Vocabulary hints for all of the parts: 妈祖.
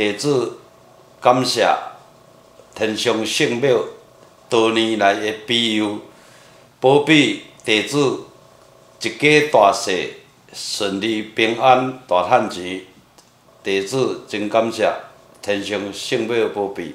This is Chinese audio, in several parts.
弟子感谢天上圣庙多年来的庇佑，保庇弟子一家大小顺利平安大赚钱。弟子真感谢天上圣庙保庇。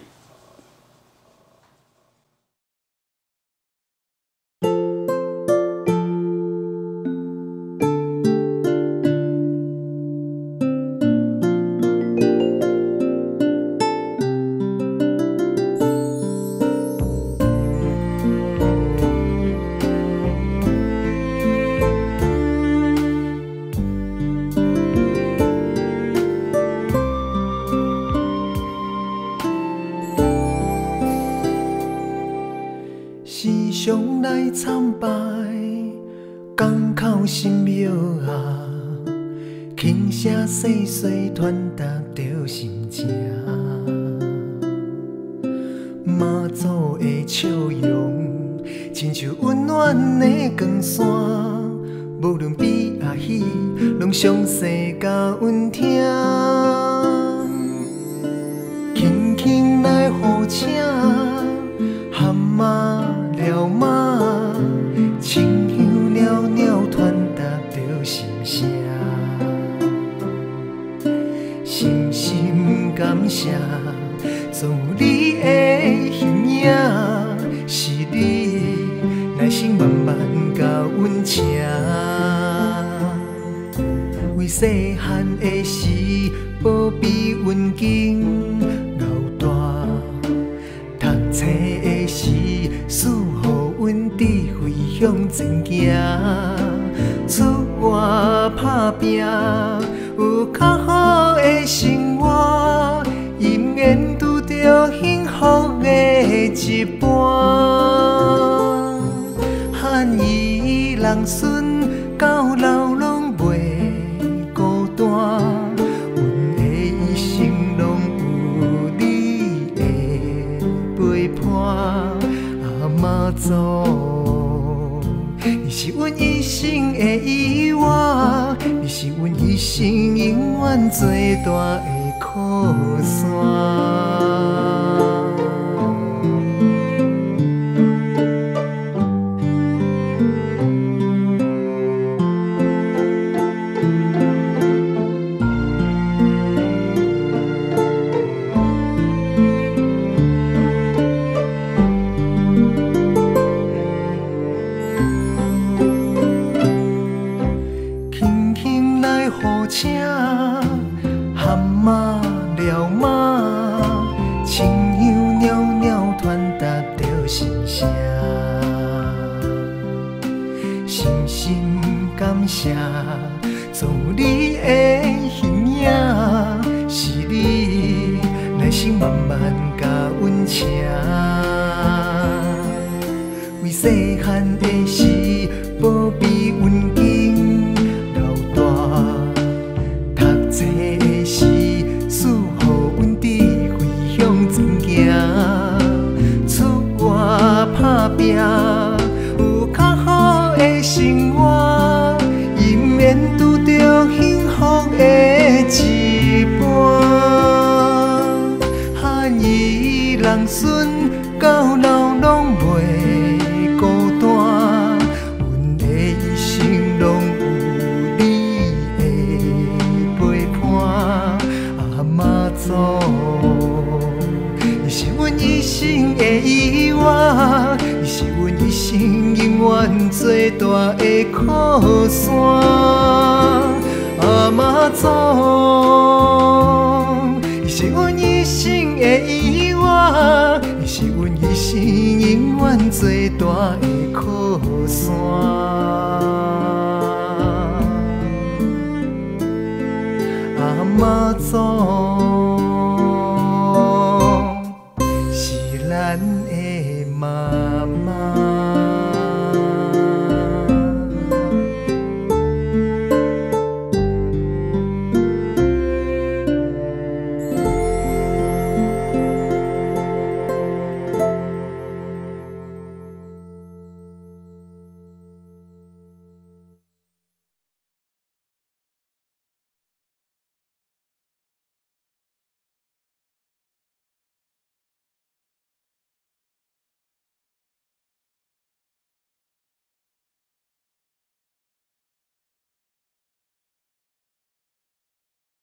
妈祖。